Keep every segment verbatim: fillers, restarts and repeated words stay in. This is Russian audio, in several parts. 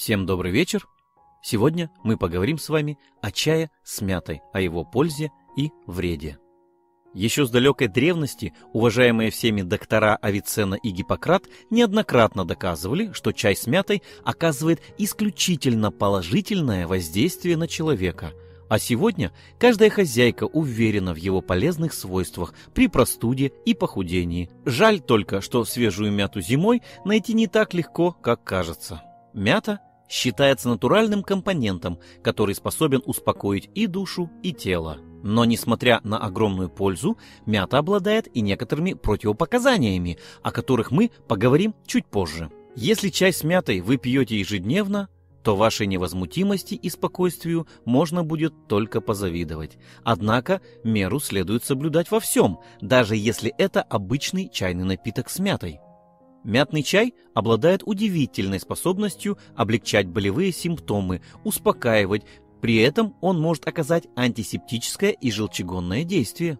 Всем добрый вечер! Сегодня мы поговорим с вами о чае с мятой, о его пользе и вреде. Еще с далекой древности уважаемые всеми доктора Авиценна и Гиппократ неоднократно доказывали, что чай с мятой оказывает исключительно положительное воздействие на человека. А сегодня каждая хозяйка уверена в его полезных свойствах при простуде и похудении. Жаль только, что свежую мяту зимой найти не так легко, как кажется. Мята считается натуральным компонентом, который способен успокоить и душу, и тело. Но, несмотря на огромную пользу, мята обладает и некоторыми противопоказаниями, о которых мы поговорим чуть позже. Если чай с мятой вы пьете ежедневно, то вашей невозмутимости и спокойствию можно будет только позавидовать. Однако меру следует соблюдать во всем, даже если это обычный чайный напиток с мятой. Мятный чай обладает удивительной способностью облегчать болевые симптомы, успокаивать, при этом он может оказать антисептическое и желчегонное действие.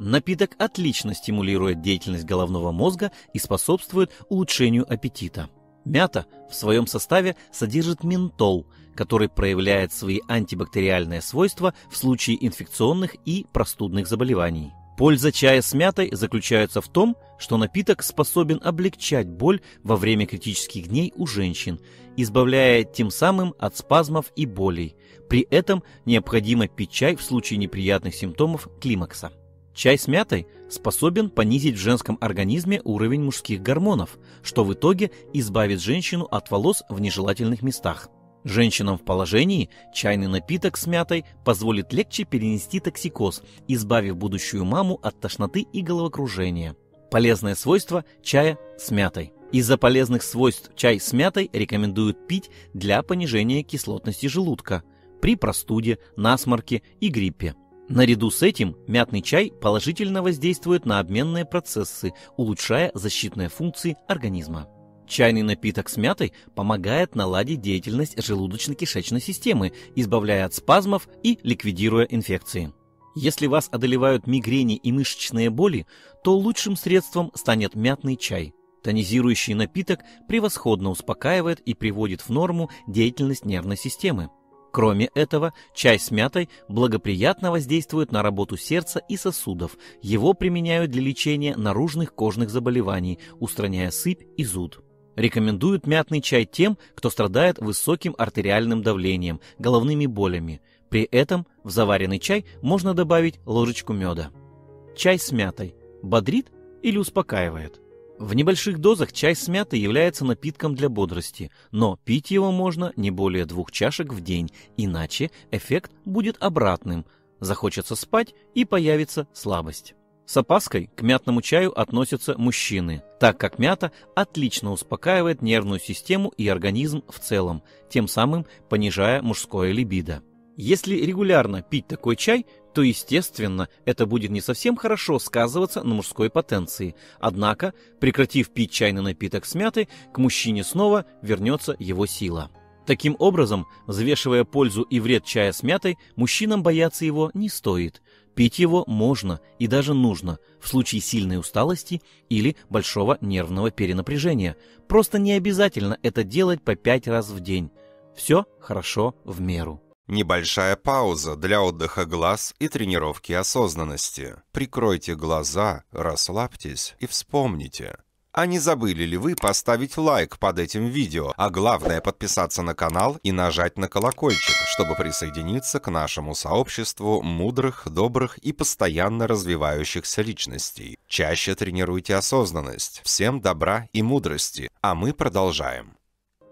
Напиток отлично стимулирует деятельность головного мозга и способствует улучшению аппетита. Мята в своем составе содержит ментол, который проявляет свои антибактериальные свойства в случае инфекционных и простудных заболеваний. Польза чая с мятой заключается в том, что напиток способен облегчать боль во время критических дней у женщин, избавляя тем самым от спазмов и болей. При этом необходимо пить чай в случае неприятных симптомов климакса. Чай с мятой способен понизить в женском организме уровень мужских гормонов, что в итоге избавит женщину от волос в нежелательных местах. Женщинам в положении чайный напиток с мятой позволит легче перенести токсикоз, избавив будущую маму от тошноты и головокружения. Полезное свойство чая с мятой. Из-за полезных свойств чай с мятой рекомендуют пить для понижения кислотности желудка при простуде, насморке и гриппе. Наряду с этим мятный чай положительно воздействует на обменные процессы, улучшая защитные функции организма. Чайный напиток с мятой помогает наладить деятельность желудочно-кишечной системы, избавляя от спазмов и ликвидируя инфекции. Если вас одолевают мигрени и мышечные боли, то лучшим средством станет мятный чай. Тонизирующий напиток превосходно успокаивает и приводит в норму деятельность нервной системы. Кроме этого, чай с мятой благоприятно воздействует на работу сердца и сосудов. Его применяют для лечения наружных кожных заболеваний, устраняя сыпь и зуд. Рекомендуют мятный чай тем, кто страдает высоким артериальным давлением, головными болями. При этом в заваренный чай можно добавить ложечку меда. Чай с мятой бодрит или успокаивает? В небольших дозах чай с мятой является напитком для бодрости, но пить его можно не более двух чашек в день, иначе эффект будет обратным – захочется спать и появится слабость. С опаской к мятному чаю относятся мужчины, так как мята отлично успокаивает нервную систему и организм в целом, тем самым понижая мужское либидо. Если регулярно пить такой чай, то, естественно, это будет не совсем хорошо сказываться на мужской потенции. Однако, прекратив пить чайный напиток с мятой, к мужчине снова вернется его сила. Таким образом, взвешивая пользу и вред чая с мятой, мужчинам бояться его не стоит. Пить его можно и даже нужно в случае сильной усталости или большого нервного перенапряжения. Просто не обязательно это делать по пять раз в день. Все хорошо в меру. Небольшая пауза для отдыха глаз и тренировки осознанности. Прикройте глаза, расслабьтесь и вспомните. А не забыли ли вы поставить лайк под этим видео, а главное подписаться на канал и нажать на колокольчик, чтобы присоединиться к нашему сообществу мудрых, добрых и постоянно развивающихся личностей. Чаще тренируйте осознанность. Всем добра и мудрости. А мы продолжаем.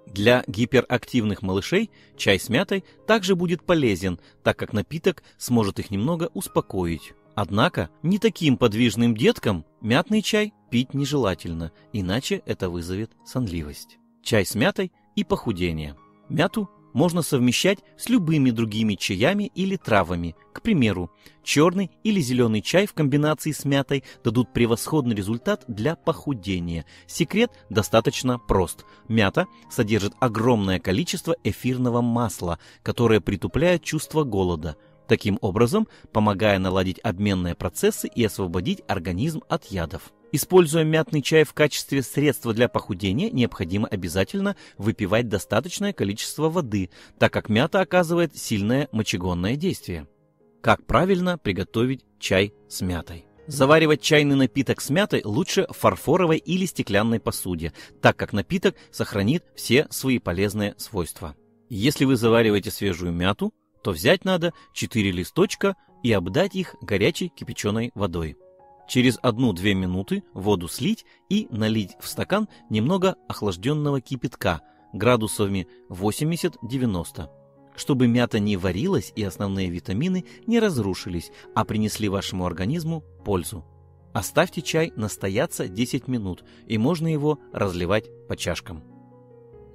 Для гиперактивных малышей чай с мятой также будет полезен, так как напиток сможет их немного успокоить. Однако не таким подвижным деткам мятный чай пить нежелательно, иначе это вызовет сонливость. Чай с мятой и похудение. Мяту можно совмещать с любыми другими чаями или травами. К примеру, черный или зеленый чай в комбинации с мятой дадут превосходный результат для похудения. Секрет достаточно прост. Мята содержит огромное количество эфирного масла, которое притупляет чувство голода, таким образом помогая наладить обменные процессы и освободить организм от ядов. Используя мятный чай в качестве средства для похудения, необходимо обязательно выпивать достаточное количество воды, так как мята оказывает сильное мочегонное действие. Как правильно приготовить чай с мятой? Заваривать чайный напиток с мятой лучше в фарфоровой или стеклянной посуде, так как напиток сохранит все свои полезные свойства. Если вы завариваете свежую мяту, то взять надо четыре листочка и обдать их горячей кипяченой водой. Через одну-две минуты воду слить и налить в стакан немного охлажденного кипятка градусами восемьдесят-девяносто, чтобы мята не варилась и основные витамины не разрушились, а принесли вашему организму пользу. Оставьте чай настояться десять минут, и можно его разливать по чашкам.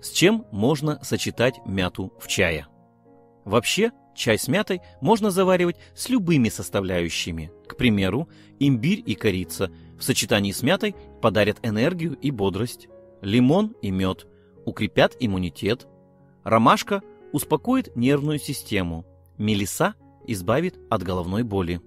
С чем можно сочетать мяту в чае? Вообще, чай с мятой можно заваривать с любыми составляющими. К примеру, имбирь и корица в сочетании с мятой подарят энергию и бодрость. Лимон и мед укрепят иммунитет. Ромашка успокоит нервную систему. Мелиса избавит от головной боли.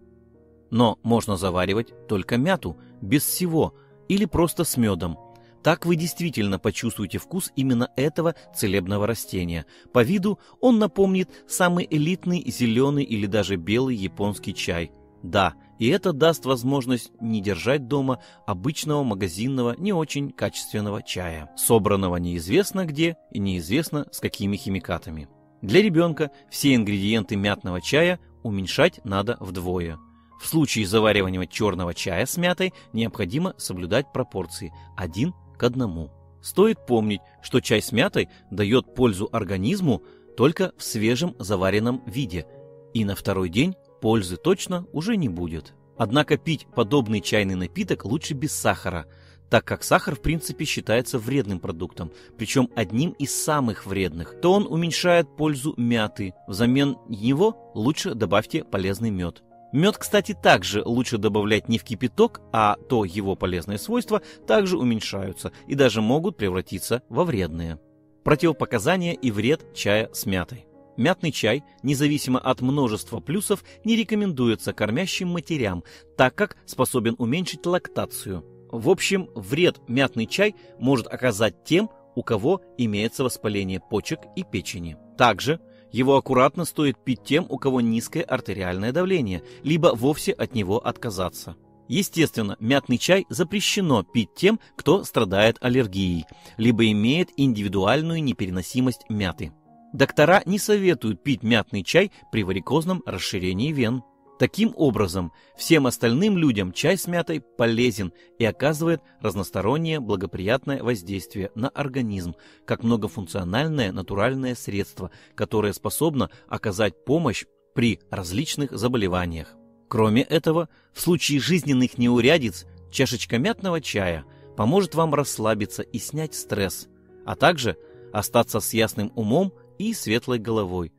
Но можно заваривать только мяту, без всего, или просто с медом. Так вы действительно почувствуете вкус именно этого целебного растения. По виду он напомнит самый элитный зеленый или даже белый японский чай. Да, и это даст возможность не держать дома обычного магазинного не очень качественного чая, собранного неизвестно где и неизвестно с какими химикатами. Для ребенка все ингредиенты мятного чая уменьшать надо вдвое. В случае заваривания черного чая с мятой необходимо соблюдать пропорции один к одному. Стоит помнить, что чай с мятой дает пользу организму только в свежем заваренном виде, и на второй день пользы точно уже не будет. Однако пить подобный чайный напиток лучше без сахара, так как сахар в принципе считается вредным продуктом, причем одним из самых вредных, то он уменьшает пользу мяты. Взамен него лучше добавьте полезный мед. Мед, кстати, также лучше добавлять не в кипяток, а то его полезные свойства также уменьшаются и даже могут превратиться во вредные. Противопоказания и вред чая с мятой. Мятный чай, независимо от множества плюсов, не рекомендуется кормящим матерям, так как способен уменьшить лактацию. В общем, вред мятный чай может оказать тем, у кого имеется воспаление почек и печени. Также его аккуратно стоит пить тем, у кого низкое артериальное давление, либо вовсе от него отказаться. Естественно, мятный чай запрещено пить тем, кто страдает аллергией, либо имеет индивидуальную непереносимость мяты. Доктора не советуют пить мятный чай при варикозном расширении вен. Таким образом, всем остальным людям чай с мятой полезен и оказывает разностороннее благоприятное воздействие на организм, как многофункциональное натуральное средство, которое способно оказать помощь при различных заболеваниях. Кроме этого, в случае жизненных неурядиц чашечка мятного чая поможет вам расслабиться и снять стресс, а также остаться с ясным умом и светлой головой,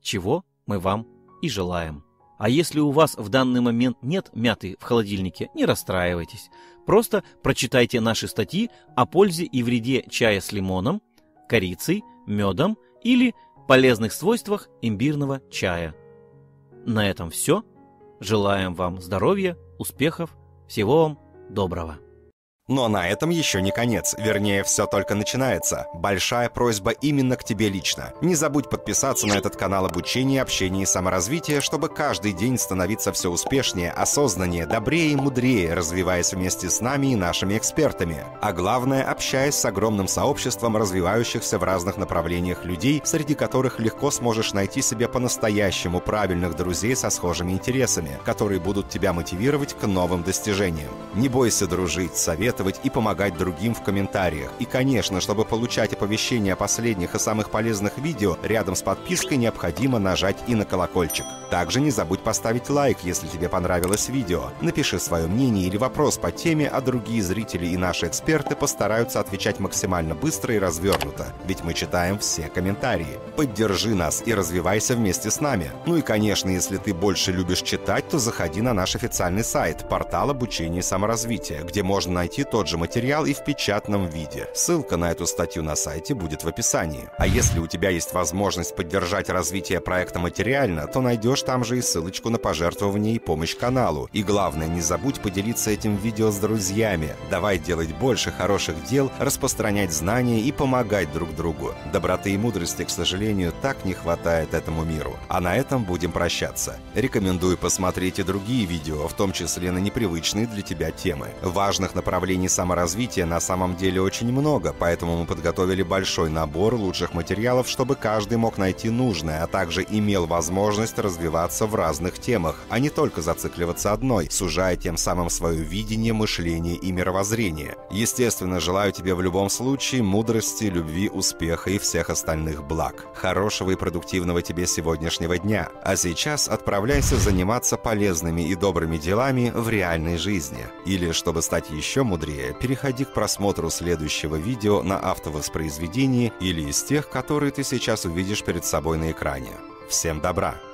чего мы вам и желаем. А если у вас в данный момент нет мяты в холодильнике, не расстраивайтесь. Просто прочитайте наши статьи о пользе и вреде чая с лимоном, корицей, медом или полезных свойствах имбирного чая. На этом все. Желаем вам здоровья, успехов, всего вам доброго. Но на этом еще не конец, вернее, все только начинается. Большая просьба именно к тебе лично. Не забудь подписаться на этот канал обучения, общения и саморазвития, чтобы каждый день становиться все успешнее, осознаннее, добрее и мудрее, развиваясь вместе с нами и нашими экспертами. А главное, общаясь с огромным сообществом развивающихся в разных направлениях людей, среди которых легко сможешь найти себе по-настоящему правильных друзей со схожими интересами, которые будут тебя мотивировать к новым достижениям. Не бойся дружить, советовать и помогать другим в комментариях. И, конечно, чтобы получать оповещения о последних и самых полезных видео, рядом с подпиской необходимо нажать и на колокольчик. Также не забудь поставить лайк, если тебе понравилось видео. Напиши свое мнение или вопрос по теме, а другие зрители и наши эксперты постараются отвечать максимально быстро и развернуто, ведь мы читаем все комментарии. Поддержи нас и развивайся вместе с нами. Ну и, конечно, если ты больше любишь читать, то заходи на наш официальный сайт, портал обучения и саморазвития, где можно найти и тот же материал и в печатном виде. Ссылка на эту статью на сайте будет в описании. А если у тебя есть возможность поддержать развитие проекта материально, то найдешь там же и ссылочку на пожертвование и помощь каналу. И главное, не забудь поделиться этим видео с друзьями. Давай делать больше хороших дел, распространять знания и помогать друг другу. Доброты и мудрости, к сожалению, так не хватает этому миру. А на этом будем прощаться. Рекомендую посмотреть и другие видео, в том числе на непривычные для тебя темы. Важных направлений саморазвития на самом деле очень много, поэтому мы подготовили большой набор лучших материалов, чтобы каждый мог найти нужное, а также имел возможность развиваться в разных темах, а не только зацикливаться одной, сужая тем самым свое видение, мышление и мировоззрение. Естественно, желаю тебе в любом случае мудрости, любви, успеха и всех остальных благ. Хорошего и продуктивного тебе сегодняшнего дня. А сейчас отправляйся заниматься полезными и добрыми делами в реальной жизни. Или, чтобы стать еще мудрее, переходи к просмотру следующего видео на автовоспроизведении или из тех, которые ты сейчас увидишь перед собой на экране. Всем добра!